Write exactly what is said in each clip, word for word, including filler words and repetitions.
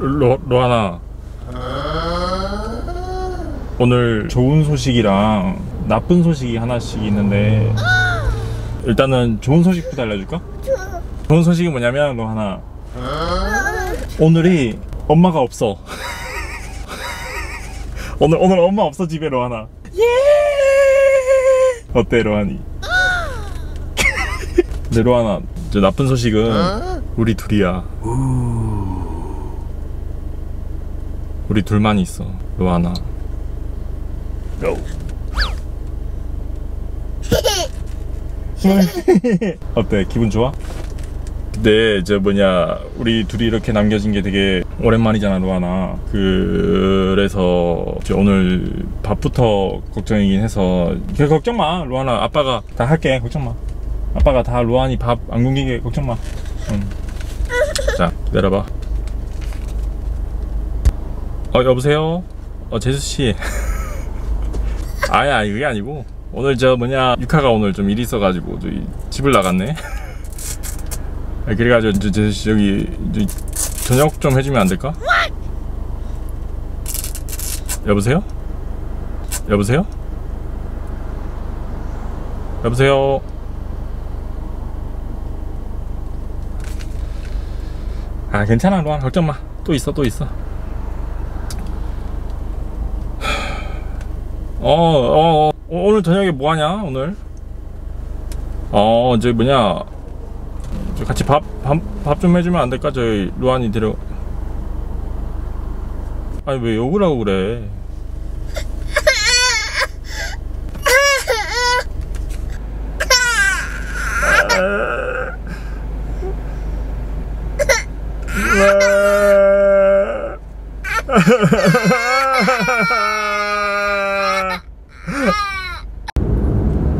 로, 로하나, 오늘 좋은 소식이랑 나쁜 소식이 하나씩 있는데 일단은 좋은 소식부터 알려줄까? 좋은 소식이 뭐냐면, 로하나, 오늘이 엄마가 없어. 오늘 오늘 엄마 없어 집에, 로하나. 어때, 로하니? 근데 로하나, 저 나쁜 소식은 우리 둘이야. 우리 둘만 있어, 로하나. 어때, 기분 좋아? 근데 저 뭐냐, 우리 둘이 이렇게 남겨진 게 되게 오랜만이잖아, 로하나. 그... 그래서 오늘 밥부터 걱정이긴 해서. 그래, 걱정 마, 로하나. 아빠가 다 할게, 걱정 마. 아빠가 다, 로하니 밥 안 굶기게 걱정 마. 응. 자, 기다려봐. 어, 여보세요? 어, 제수씨. 아니, 아니, 그게 아니고, 오늘 저 뭐냐, 유카가 오늘 좀 일이 있어가지고 저기 집을 나갔네. 그래가지고 저 제수씨, 여기 저녁 좀 해주면 안 될까? 여보세요? 여보세요? 여보세요? 아, 괜찮아, 로한, 걱정 마. 또 있어, 또 있어. 어, 어, 어, 오늘 저녁에 뭐 하냐, 오늘? 어, 저기 뭐냐, 저 같이 밥, 밥, 밥 좀 해주면 안 될까? 저희, 로한이 데려. 아니, 왜 욕을 하고 그래?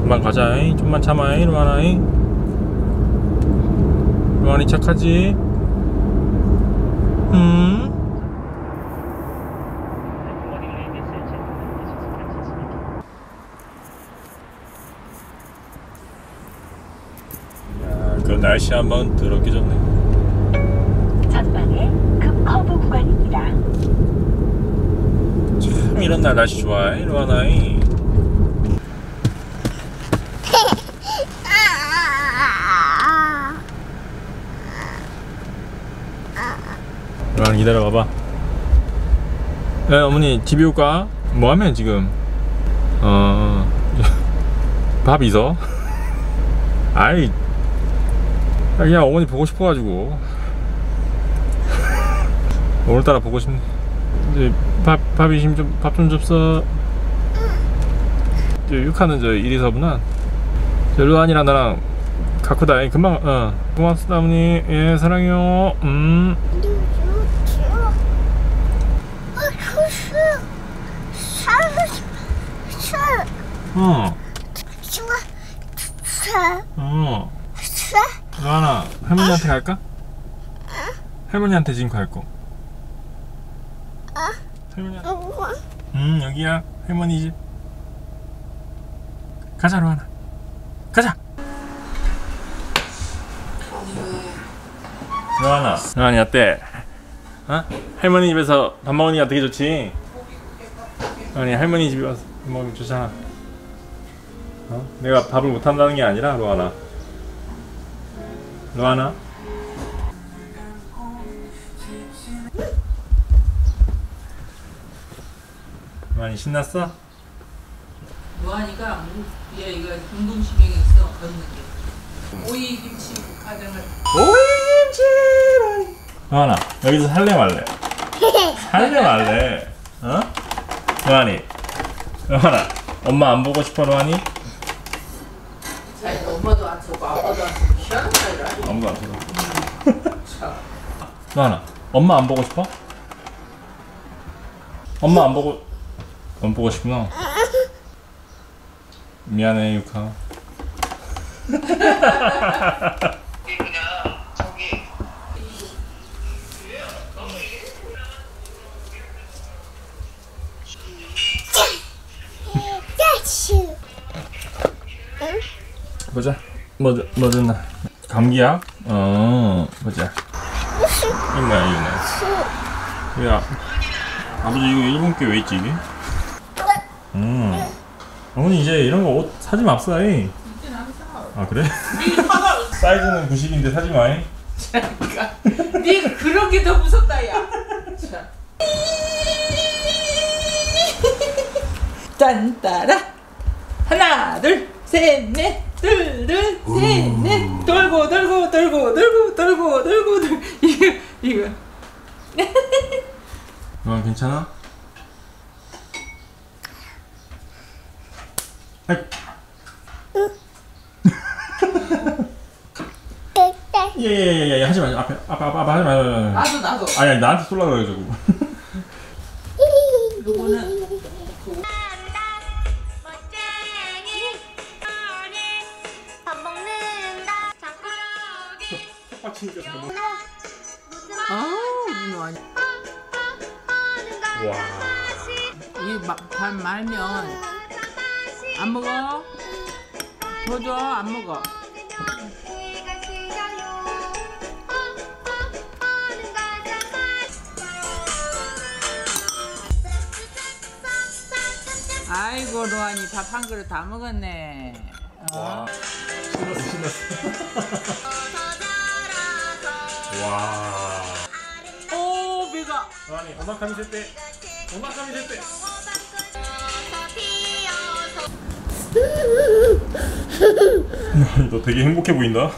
좀만 가자잉, 좀만 참아잉, 로하나잉. 로하니 착하지? 음? 야, 그 날씨 한번 더럽게 좋네. 전방에 급커브 구간입니다. 참, 이런 날 날씨 좋아해, 로하나잉. 로한, 기다려봐봐. 네, 어머니 집에 올까? 뭐하면 지금? 어... 밥 있어? 아이, 그냥 어머니 보고 싶어가지고. 오늘따라 보고 싶네. 이제 밥, 밥이 좀, 밥 좀 줍서. 유카는 저 이리서구나. 저 로한이랑 나랑 가쿠다잉. 금방, 어. 고맙습니다, 어머니. 예, 사랑해요. 음. 어. 어. 로하나, 할머니한테 갈까? 할머니한테 지금 갈 거. 할머니한테. 응, 여기야, 할머니 집. 가자, 로하나. 가자. 로하나, 로하니 어때? 어? 할머니 집에서 밥 먹으니까 되게 좋지? 아니, 할머니 집에 와서 밥 먹으면 좋잖아. 어? 내가 밥을 못 한다는 게 아니라, 로하나. 로하나? 로하니 신났어? 로하니가 얘가 운동신경이 있어, 걷는 게. 오이 김치 가장을. 오이 김치! 로하나, 여기서 살래 말래? 살래 말래? 어? 로하니, 로하나, 엄마 안 보고 싶어, 로하니? 아니, 엄마도 안 보고 아빠도 안 보고 희한한 사이라. 아무도 안 보고. 로하나, 엄마 안 보고 싶어? 엄마 안 보고 안 보고 싶구나. 미안해 유카. 보자. 뭐, 뭐 줬나? 감기약? 어, 보자. 이거 뭐야, 이거 뭐야. 야, 아버지 이거 일본께 왜 있지, 이게? 음. 어머니 이제 이런 거 옷 사지 맙사, 이. 아, 그래? 사이즈는 구십인데 사지 마, 이. 잠깐. 니 그런 게 더 무섭다, 야. 자. 짠따라. 하나, 둘, 셋, 넷. 둘, 둘, 셋, 넷, 돌고, 돌고, 돌고, 돌고, 돌고, 돌고, 돌고, 이거, 이거. 너랑 괜찮아? 응. 예예예예, 하지 마, 앞에, 앞에, 앞에, 하지 마. 나도, 나도. 아니, 아니 나한테 쏠라 그래, 저거. 요거는. 아우, 와. 이 막 밥 말면 안 먹어. 더 줘, 안 먹어. 아이고 로한이 밥 한 그릇 다 먹었네. 와. 신났어, 신났어. 와. 오, 배가. 아니, 오마카미 세트. 오마카미 세트. 너 되게 행복해 보인다.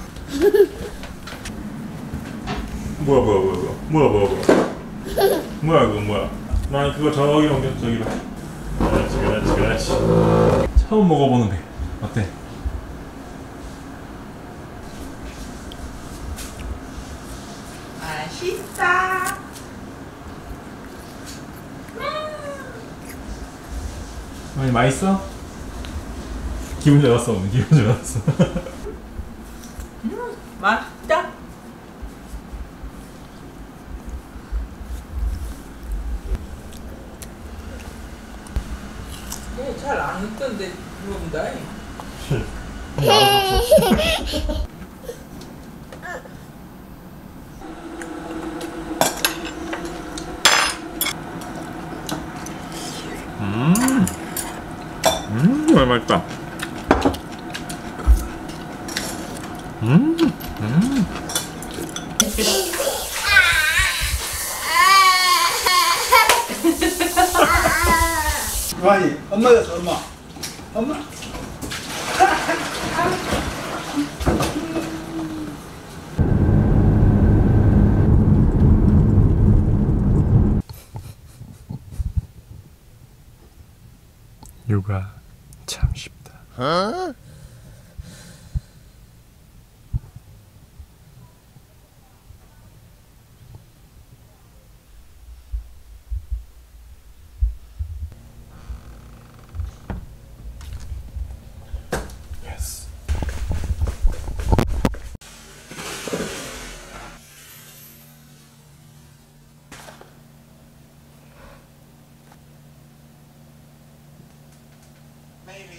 뭐야, 뭐야, 뭐야, 뭐야, 뭐야, 뭐야. 뭐야, 그거 뭐야. 난 그거 저기로 옮겨, 저기로. 그렇지, 그렇지, 그렇지. 처음 먹어보는 배. 어때? 맛있다. 어머니 맛있어? 기분 좋았어, 어머니 기분 좋았어. 음, 맛있다. 얘 잘 안 웃던데 물어본다. 정말 맛있다. 음, 음. 로한이, 엄마 됐어, 엄마. 엄마. 유가. 참 쉽다. 어? 예스. Maybe.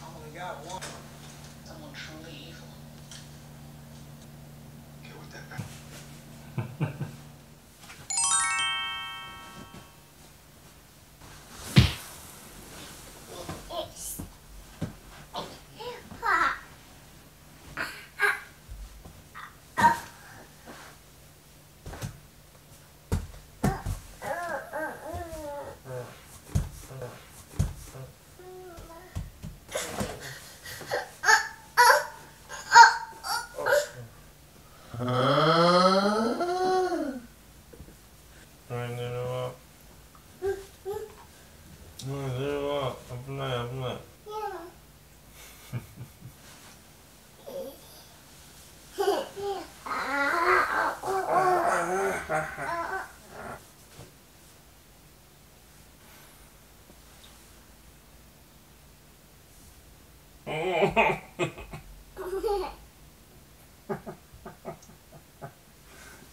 Oh my god.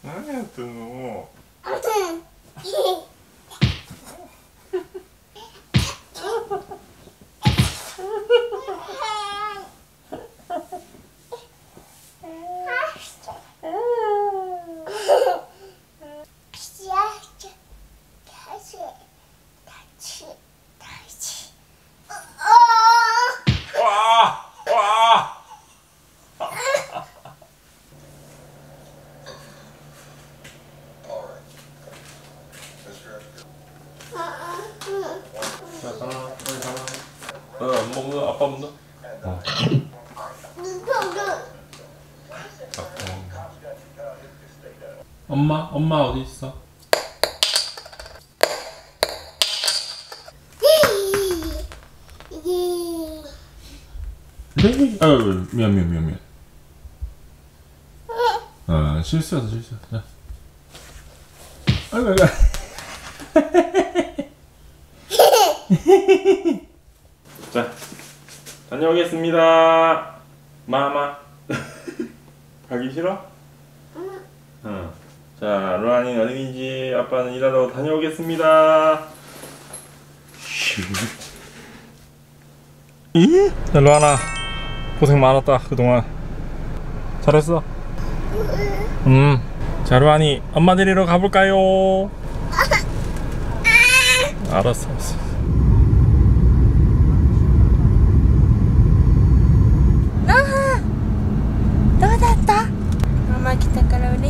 何やってんの？안 먹어? 아빠 먹나? 어. 엄마? 엄마 어디 있어? 아유, 미안 미안 미안 미안. 아, 실수였어 실수였어. 아유 아유 아유. 자, 다녀오겠습니다. 마마. 가기 싫어? 응. 어. 자, 로한이 어린이집, 아빠는 일하러 다녀오겠습니다. 이? 자, 로한아, 고생 많았다 그동안. 잘했어. 음. 자, 로한이 엄마 데리러 가볼까요? 알았어, 알았어.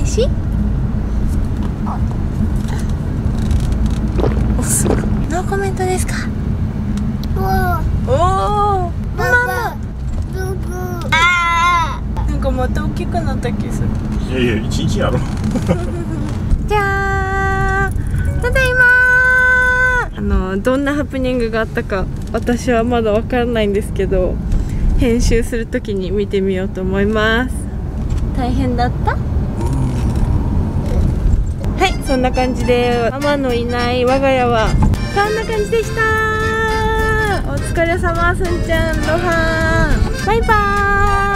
시? 어. 노 코멘트 ですか? 오. 오. 마마. 누구? 아. 뭔가 마타 大きくなった気する. 예, 예, 일주일やろ. 짠. ただいま. あの、どんなハプニングがあったか私はまだわからないんですけど、編集するときに見てみようと思います。大変だった? そんな感じで、ママのいない我が家はこんな感じでした。お疲れ様、すんちゃん、ロハン、バイバーイ。